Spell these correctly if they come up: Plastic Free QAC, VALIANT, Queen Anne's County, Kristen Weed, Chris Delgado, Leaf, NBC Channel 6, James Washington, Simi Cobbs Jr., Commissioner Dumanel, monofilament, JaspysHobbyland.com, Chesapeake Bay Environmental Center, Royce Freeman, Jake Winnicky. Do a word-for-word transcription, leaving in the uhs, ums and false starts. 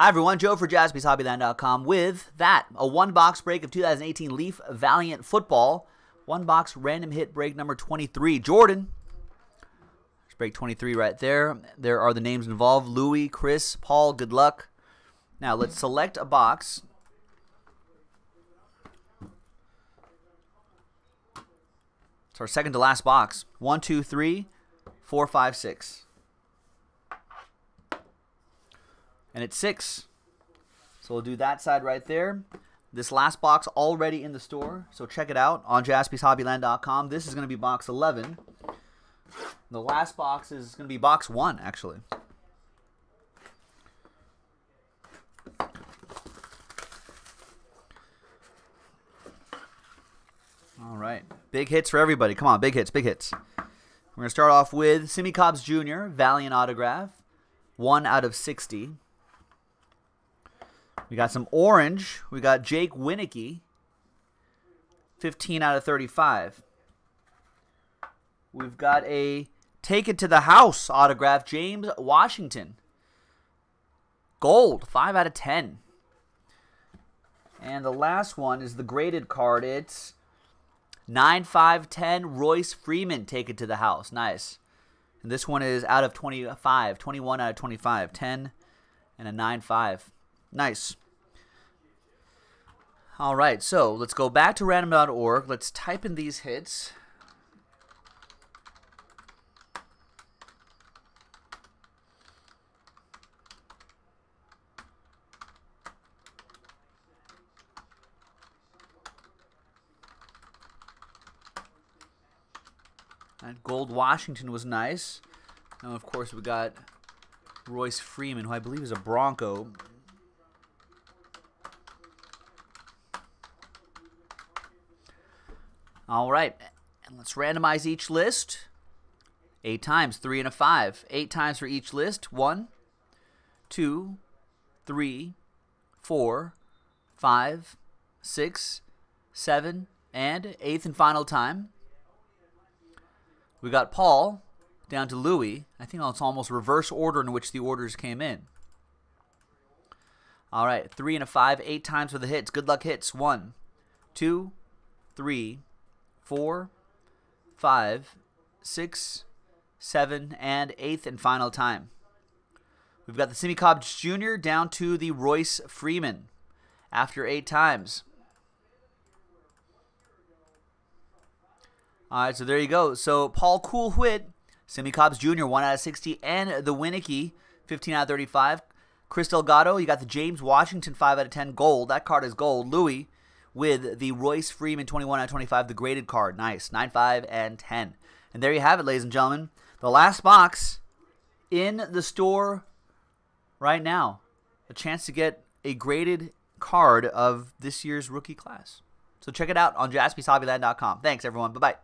Hi everyone, Joe for Jaspys Hobbyland dot com with that, a one-box break of two thousand eighteen Leaf Valiant Football. One-box random hit break number twenty-three. Jordan, there's break twenty-three right there. There are the names involved, Louis, Chris, Paul, good luck. Now let's select a box. It's our second to last box. One, two, three, four, five, six. And it's six. So we'll do that side right there. This last box already in the store, so check it out on Jaspys Hobbyland dot com. This is going to be box eleven. The last box is going to be box one, actually. All right. Big hits for everybody. Come on, big hits, big hits. We're going to start off with Simi Cobbs Junior, Valiant Autograph, one out of sixty. We got some orange. We got Jake Winnicky, fifteen out of thirty-five. We've got a Take It to the House autograph, James Washington. Gold, five out of ten. And the last one is the graded card. It's nine, five, ten, Royce Freeman, Take It to the House. Nice. And this one is out of twenty-five, twenty-one out of twenty-five, ten, and a nine, five. Nice. All right, so let's go back to random dot org. Let's type in these hits. And Gold Washington was nice. And of course, we got Royce Freeman, who I believe is a Bronco. All right, and let's randomize each list. Eight times, three and a five. Eight times for each list. One, two, three, four, five, six, seven, and eighth and final time. We got Paul down to Louis. I think it's almost reverse order in which the orders came in. All right, three and a five, eight times for the hits. Good luck hits. One, two, three, four, five, six, seven, and eighth and final time. We've got the Simi Cobbs Junior down to the Royce Freeman after eight times. All right, so there you go. So Paul Cool Whit, Simi Cobbs Junior, one out of sixty, and the Winnicky, fifteen out of thirty-five. Chris Delgado, you got the James Washington, five out of ten, gold. That card is gold. Louis, with the Royce Freeman twenty-one out of twenty-five, the graded card. Nice. nine, five, and ten. And there you have it, ladies and gentlemen. The last box in the store right now. A chance to get a graded card of this year's rookie class. So check it out on Jaspys Hobbyland dot com. Thanks, everyone. Bye-bye.